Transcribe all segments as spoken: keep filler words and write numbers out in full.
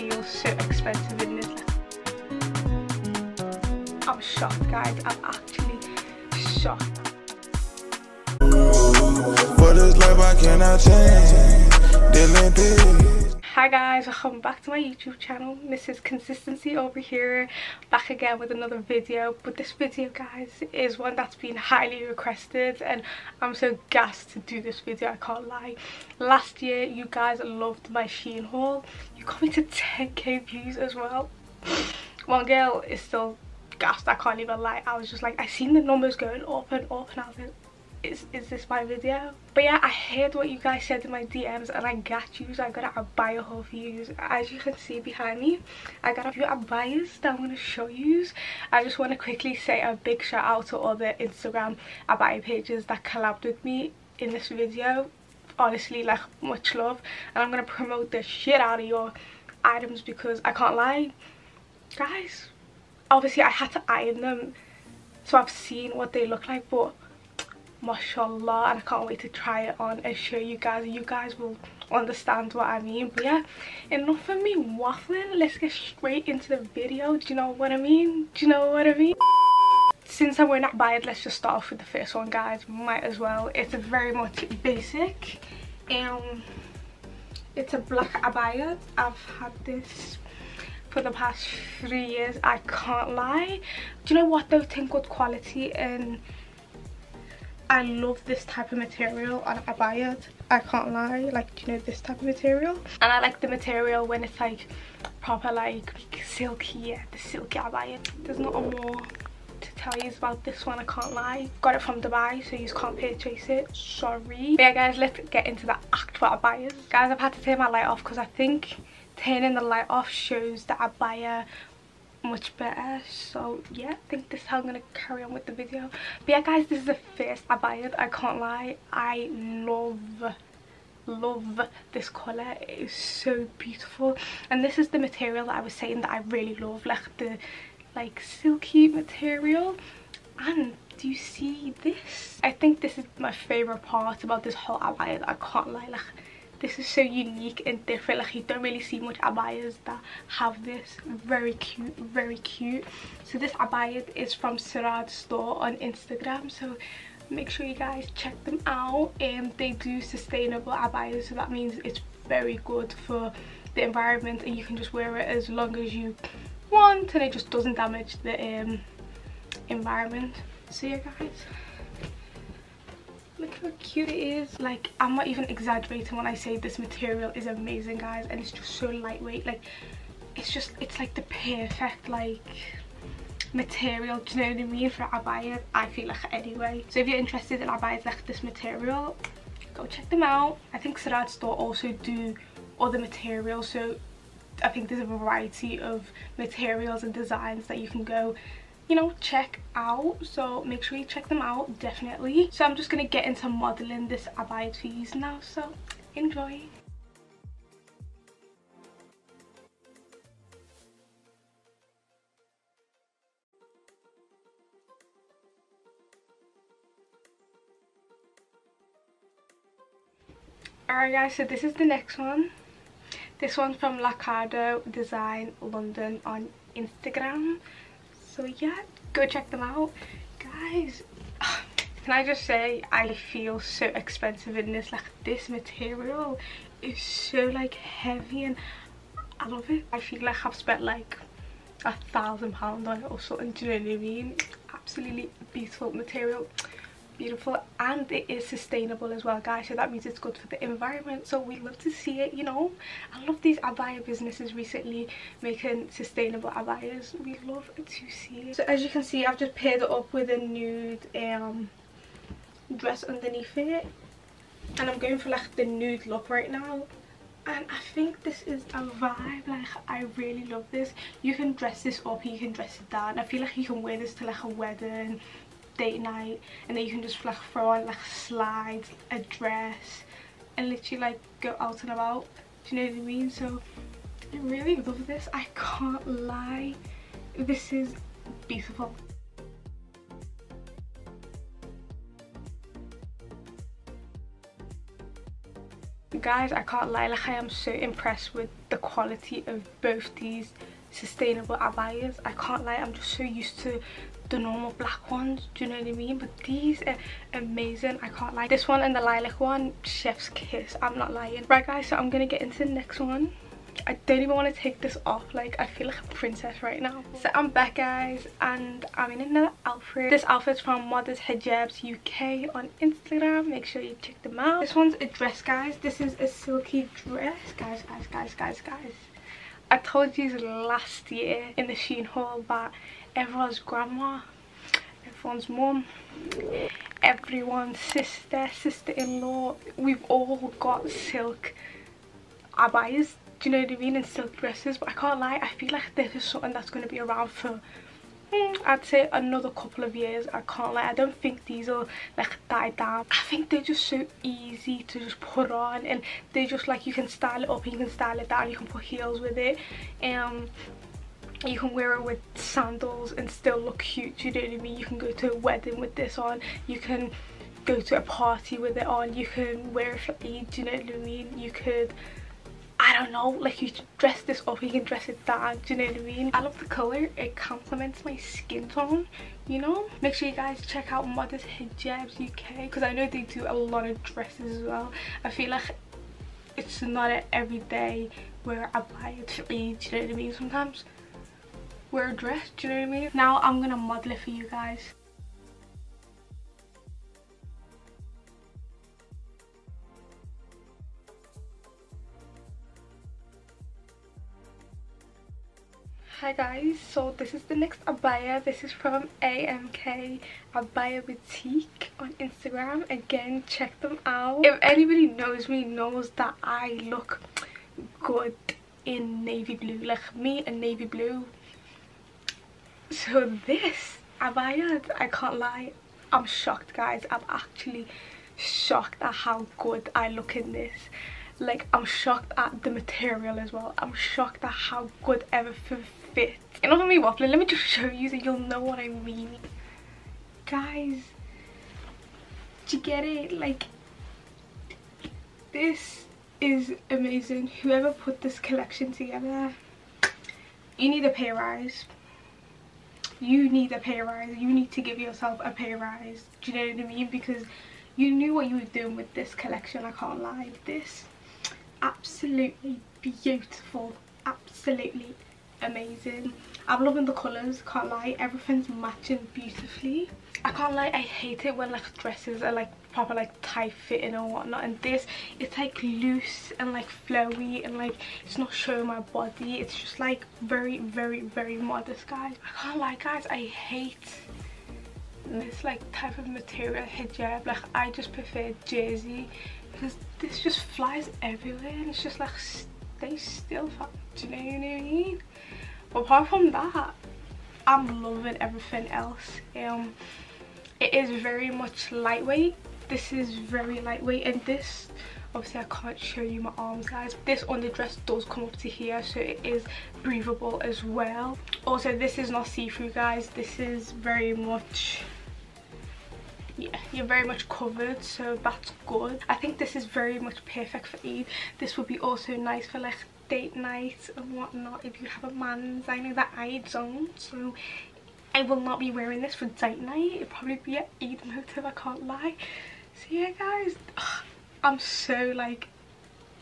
feels so expensive in this. I'm shocked, guys. I'm actually shocked. For this life, I cannot change. Hi guys, welcome back to my YouTube channel. Missus Consistency over here, back again with another video. But this video, guys, is one that's been highly requested, and I'm so gassed to do this video, I can't lie. Last year you guys loved my Shein haul. You got me to ten K views as well. One girl is still gassed, I can't even lie. I was just like, I seen the numbers going up and up, and I was like, Is, is this my video? But yeah, I heard what you guys said in my D Ms, and I got you, so I got a buyer haul for you. As you can see behind me, I got a few buyers that I'm going to show you. I just want to quickly say a big shout out to all the Instagram buyer pages that collabed with me in this video. Honestly, like, much love, and I'm going to promote the shit out of your items, because I can't lie, guys, obviously I had to iron them, so I've seen what they look like, but mashallah, and I can't wait to try it on and show you guys. You guys will understand what I mean. But yeah, enough of me waffling, let's get straight into the video. Do you know what I mean? Do you know what I mean? Since I'm wearing abaya, let's just start off with the first one, guys. Might as well. It's very much basic. Um it's a black abaya. I've had this for the past three years, I can't lie. Do you know what though? Think good quality, and I love this type of material on abaya, I can't lie. Like, you know, this type of material, and I like the material when it's like proper, like silky. Yeah, the silky abaya. There's not a more to tell you about this one, I can't lie. Got it from Dubai, so you just can't purchase it, sorry. But yeah guys, let's get into the actual abayas. Guys, I've had to turn my light off because I think turning the light off shows the abaya much better. So yeah, I think this is how I'm gonna carry on with the video. But yeah guys, this is the first abaya, I can't lie. I love love this color. It is so beautiful, and this is the material that I was saying that I really love, like the like silky material. And do you see this? I think this is my favorite part about this whole abaya, I can't lie. Like, this is so unique and different. Like, you don't really see much abayas that have this. Very cute, very cute. So this abaya is from Sirad Store on Instagram, so make sure you guys check them out. And um, they do sustainable abayas, so that means it's very good for the environment, and you can just wear it as long as you want, and it just doesn't damage the um, environment. So yeah guys, look how cute it is. Like, I'm not even exaggerating when I say this material is amazing, guys, and it's just so lightweight. Like, it's just, it's like the perfect like material, do you know what I mean, for abayas, I feel like, anyway. So if you're interested in abayas like this material, go check them out. I think Sirad Store also do other materials, so I think there's a variety of materials and designs that you can go, you know, check out. So make sure you check them out, definitely. So I'm just gonna get into modeling this abaya for you now, so enjoy. Alright guys, so this is the next one. This one's from Lacardo Design London on Instagram. So yeah, go check them out, guys. Can I just say, I feel so expensive in this. Like, this material is so like heavy, and I love it. I feel like I've spent like a thousand pounds on it or something, do you know what I mean? Absolutely beautiful material, beautiful, and it is sustainable as well, guys, so that means it's good for the environment, so we love to see it, you know. I love these abaya businesses recently making sustainable abayas, we love to see it. So as you can see, I've just paired it up with a nude um dress underneath it, and I'm going for like the nude look right now, and I think this is a vibe. Like, I really love this. You can dress this up, you can dress it down. I feel like you can wear this to like a wedding, date night, and then you can just like throw on like slides, a dress, and literally like go out and about, do you know what I mean? So I really love this, I can't lie, this is beautiful. guys, I can't lie, like I am so impressed with the quality of both these sustainable abayas. I can't lie, I'm just so used to the normal black ones, do you know what I mean? But these are amazing, I can't lie. This one and the lilac one, chef's kiss, I'm not lying. Right guys, so I'm gonna get into the next one. I don't even want to take this off, like I feel like a princess right now. So I'm back guys, and I'm in another outfit. This outfit's from Modest Hijabz U K on Instagram, make sure you check them out. This one's a dress guys, this is a silky dress. Guys, guys, guys, guys, guys, I told you last year in the Sheen haul that everyone's grandma, everyone's mum, everyone's sister, sister-in-law, we've all got silk abayas, do you know what I mean, and silk dresses. But I can't lie, I feel like this is something that's going to be around for mm, I'd say another couple of years. I can't lie, I don't think these will like die down. I think they're just so easy to just put on, and they just like, you can style it up, you can style it down, you can put heels with it, um you can wear it with sandals and still look cute, do you know what I mean? You can go to a wedding with this on, you can go to a party with it on, you can wear it for Eid, do you know what I mean? You could, I don't know, like you dress this up, you can dress it down, do you know what I mean? I love the colour, it complements my skin tone, you know? Make sure you guys check out Modest Hijabz U K, because I know they do a lot of dresses as well. I feel like it's not an everyday where I buy it for Eid, do you know what I mean? Sometimes wear a dress, do you know what I mean? Now I'm gonna model it for you guys. Hi guys, so this is the next abaya. This is from amk Abaya Boutique on Instagram. Again, check them out. If anybody knows me, knows that I look good in navy blue, like me and navy blue. So this abaya, I can't lie, I'm shocked guys. I'm actually shocked at how good I look in this. Like, I'm shocked at the material as well. I'm shocked at how good everything fits. Enough of me waffling, let me just show you so you'll know what I mean. Guys, do you get it? Like, this is amazing. Whoever put this collection together, you need a pay rise. You need a pay rise. You need to give yourself a pay rise. Do you know what I mean? Because you knew what you were doing with this collection, I can't lie. This, absolutely beautiful, absolutely amazing. I'm loving the colours, can't lie, everything's matching beautifully. I can't lie, I hate it when like dresses are like proper like tight fitting or whatnot, and this, it's like loose and like flowy, and like it's not showing my body. It's just like very very very modest guys. I can't lie guys, I hate this like type of material hijab. Like, I just prefer jersey, because this just flies everywhere and it's just like, stay still, fam. Do you know what I mean? But apart from that, I'm loving everything else. Um it is very much lightweight. This is very lightweight, and this, obviously I can't show you my arms guys. This underdress does come up to here, so it is breathable as well. Also, this is not see-through guys. This is very much, yeah, you're very much covered, so that's good. I think this is very much perfect for Eid. This would be also nice for like date nights and whatnot if you have a man's. I know that I don't, so I will not be wearing this for date night. It'd probably be an Eid motive, I can't lie. So yeah guys, ugh, I'm so like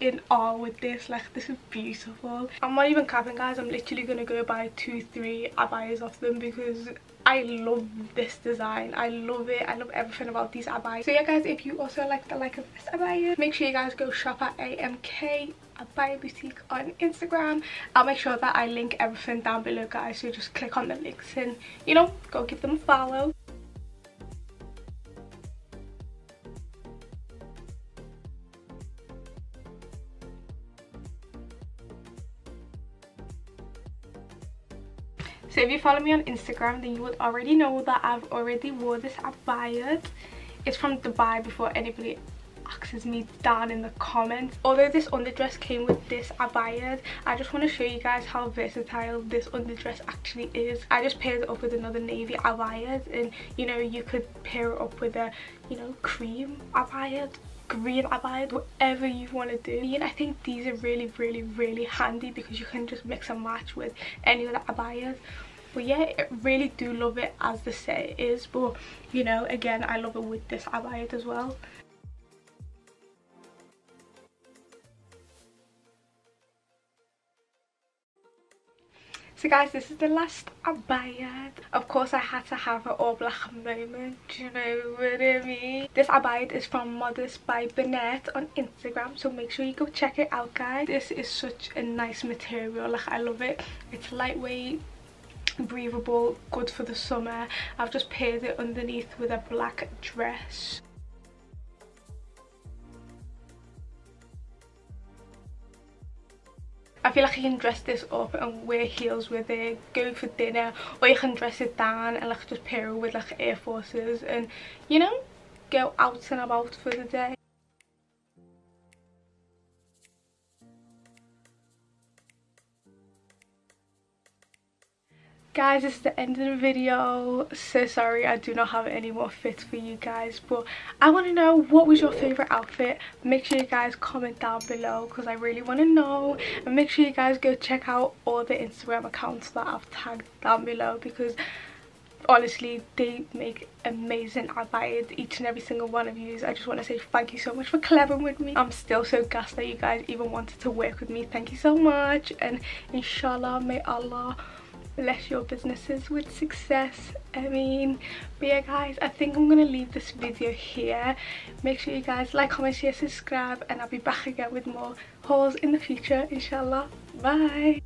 in awe with this. Like, this is beautiful. I'm not even capping guys, I'm literally gonna go buy two three abayas off them, because I love this design, I love it, I love everything about these abayas. So yeah guys, if you also like the like of this abaya, make sure you guys go shop at amk Abaya Boutique on Instagram. I'll make sure that I link everything down below guys, so just click on the links and, you know, go give them a follow. So if you follow me on Instagram, then you would already know that I've already wore this abaya. It's from Dubai, before anybody asks me down in the comments. Although this underdress came with this abaya, I just want to show you guys how versatile this underdress actually is. I just paired it up with another navy abaya, and you know, you could pair it up with a, you know, cream abaya. green abaya, whatever you want to do. And I think these are really really really handy because you can just mix and match with any of the abayas. But yeah, I really do love it as the set is, but you know, again, I love it with this abaya as well. So guys, this is the last abaya. Of course I had to have an all black moment, do you know what I mean? This abaya is from Modestybanat on Instagram, so make sure you go check it out guys. This is such a nice material, like I love it. It's lightweight, breathable, good for the summer. I've just paired it underneath with a black dress. I feel like you can dress this up and wear heels with it, go for dinner, or you can dress it down and like just pair it with like Air Forces and, you know, go out and about for the day. Guys, this is the end of the video. So sorry I do not have any more fits for you guys, but I want to know what was your favorite outfit. Make sure you guys comment down below because I really want to know, and make sure you guys go check out all the Instagram accounts that I've tagged down below because honestly they make amazing abayas, each and every single one of you. I just want to say thank you so much for collabing with me. I'm still so gassed that you guys even wanted to work with me. Thank you so much, and inshallah may Allah bless your businesses with success. I mean, but yeah guys, I think I'm gonna leave this video here. Make sure you guys like, comment, share, subscribe, and I'll be back again with more hauls in the future, inshallah. Bye.